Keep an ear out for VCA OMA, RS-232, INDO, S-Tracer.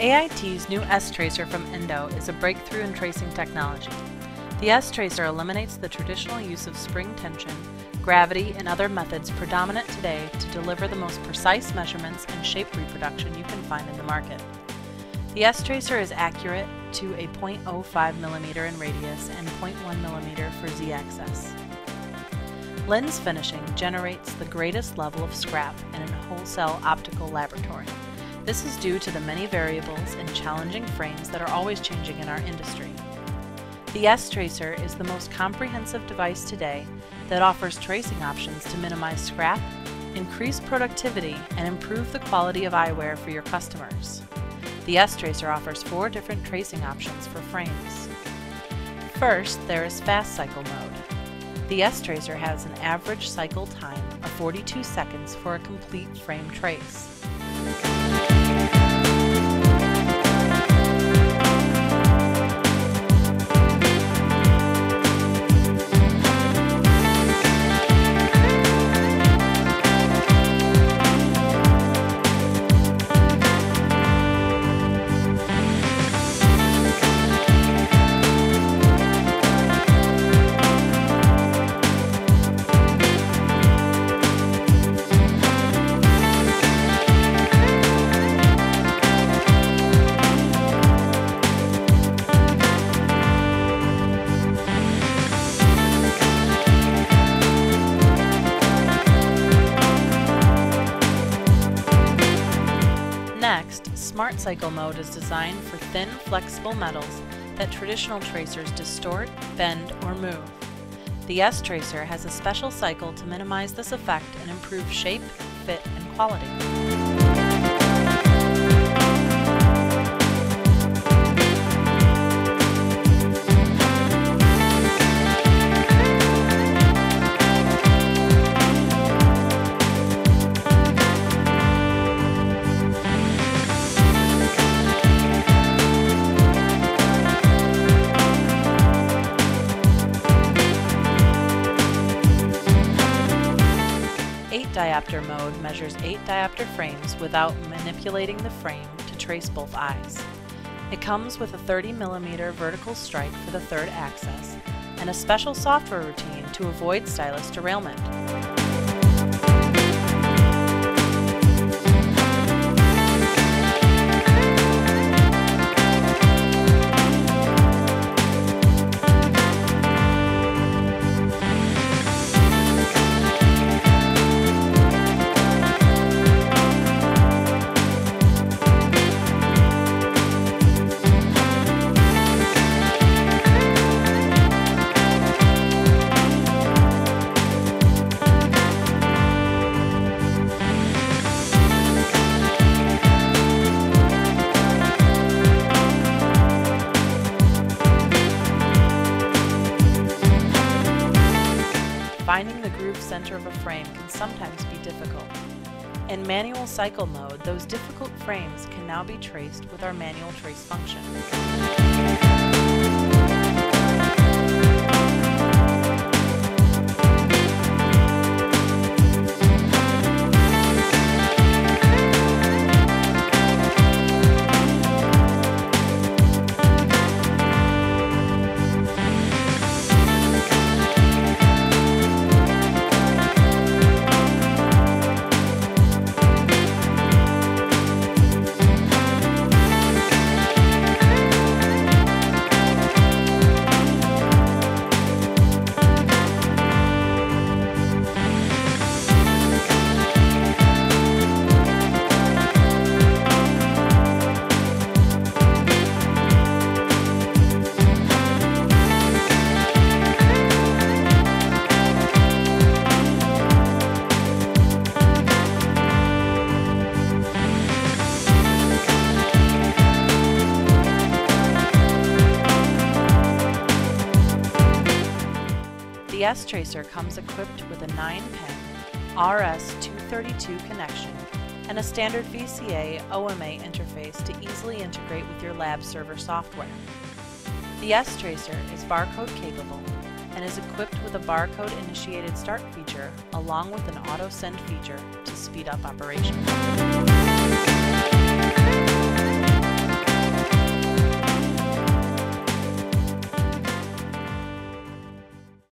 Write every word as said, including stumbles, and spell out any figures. A I T's new S-Tracer from INDO is a breakthrough in tracing technology. The S-Tracer eliminates the traditional use of spring tension, gravity, and other methods predominant today to deliver the most precise measurements and shape reproduction you can find in the market. The S-Tracer is accurate to a zero point zero five millimeter in radius and zero point one millimeter for z-axis. Lens finishing generates the greatest level of scrap in a wholesale optical laboratory. This is due to the many variables and challenging frames that are always changing in our industry. The S-Tracer is the most comprehensive device today that offers tracing options to minimize scrap, increase productivity, and improve the quality of eyewear for your customers. The S-Tracer offers four different tracing options for frames. First, there is fast cycle mode. The S-Tracer has an average cycle time of forty-two seconds for a complete frame trace. Next, Smart Cycle mode is designed for thin, flexible metals that traditional tracers distort, bend, or move. The S-Tracer has a special cycle to minimize this effect and improve shape, fit, and quality. eight diopter mode measures eight diopter frames without manipulating the frame to trace both eyes. It comes with a thirty millimeter vertical strike for the third axis and a special software routine to avoid stylus derailment. Finding the groove center of a frame can sometimes be difficult. In manual cycle mode, those difficult frames can now be traced with our manual trace function. The S-Tracer comes equipped with a nine pin R S two thirty-two connection and a standard V C A O M A interface to easily integrate with your lab server software. The S-Tracer is barcode capable and is equipped with a barcode initiated start feature along with an auto send feature to speed up operations.